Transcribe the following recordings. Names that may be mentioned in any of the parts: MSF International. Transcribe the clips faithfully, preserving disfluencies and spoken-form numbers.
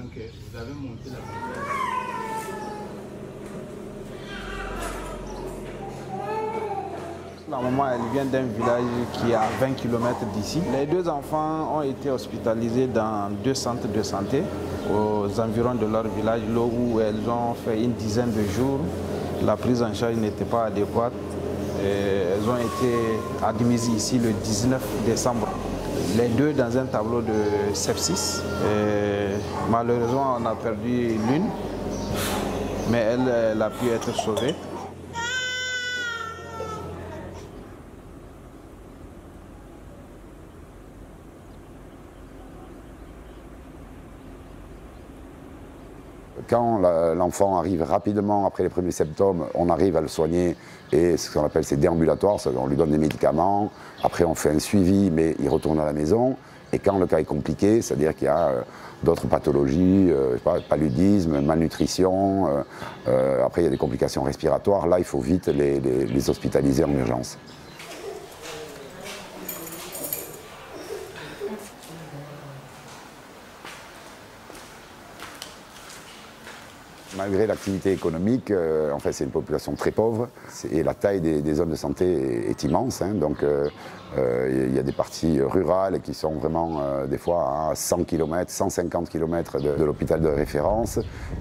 président que vous avez monté la montagne. La maman, elle vient d'un village qui est à vingt kilomètres d'ici. Les deux enfants ont été hospitalisés dans deux centres de santé aux environs de leur village, là où elles ont fait une dizaine de jours. La prise en charge n'était pas adéquate. Et elles ont été admises ici le dix-neuf décembre. Les deux dans un tableau de sepsis. Et malheureusement, on a perdu l'une, mais elle, elle a pu être sauvée. Quand l'enfant arrive rapidement après les premiers symptômes, on arrive à le soigner et ce qu'on appelle c'est déambulatoire, on lui donne des médicaments, après on fait un suivi mais il retourne à la maison. Et quand le cas est compliqué, c'est-à-dire qu'il y a d'autres pathologies, paludisme, malnutrition, après il y a des complications respiratoires, là il faut vite les, les, les hospitaliser en urgence. Malgré l'activité économique, euh, en fait, c'est une population très pauvre et la taille des, des zones de santé est, est immense. Hein, donc, euh, euh, y a des parties rurales qui sont vraiment euh, des fois à cent kilomètres, cent cinquante kilomètres de, de l'hôpital de référence.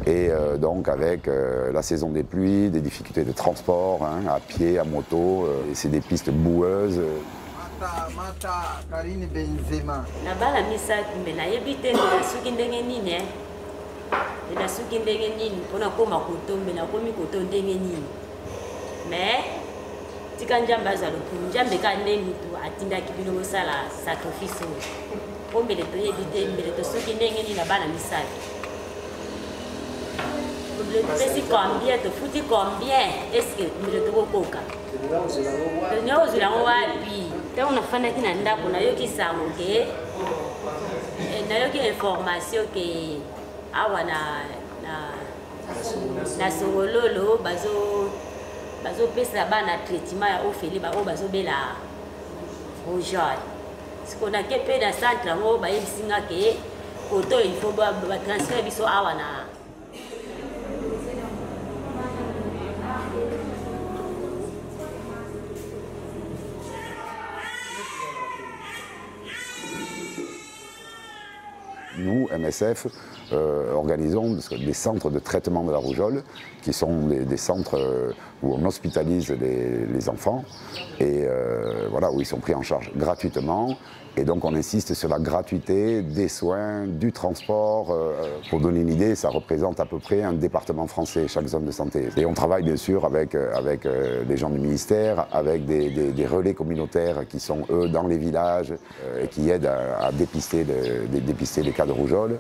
Et euh, donc, avec euh, la saison des pluies, des difficultés de transport, hein, à pied, à moto, euh, c'est des pistes boueuses. Mais combien awa na na na songololo bazo bazo pesa bana traitement ya ofeli ba o bazo bela roja sikona ke pe na centre ngo ba yisinga ke koto il faut ba transfert biso awa na nous, M S F, euh, organisons des centres de traitement de la rougeole, qui sont des, des centres où on hospitalise les, les enfants, et euh, voilà, où ils sont pris en charge gratuitement. Et donc on insiste sur la gratuité des soins, du transport. Euh, pour donner une idée, ça représente à peu près un département français, chaque zone de santé. Et on travaille bien sûr avec, avec euh, les gens du ministère, avec des, des, des relais communautaires qui sont eux dans les villages euh, et qui aident à, à dépister, de, de, dépister les cas de rougeole.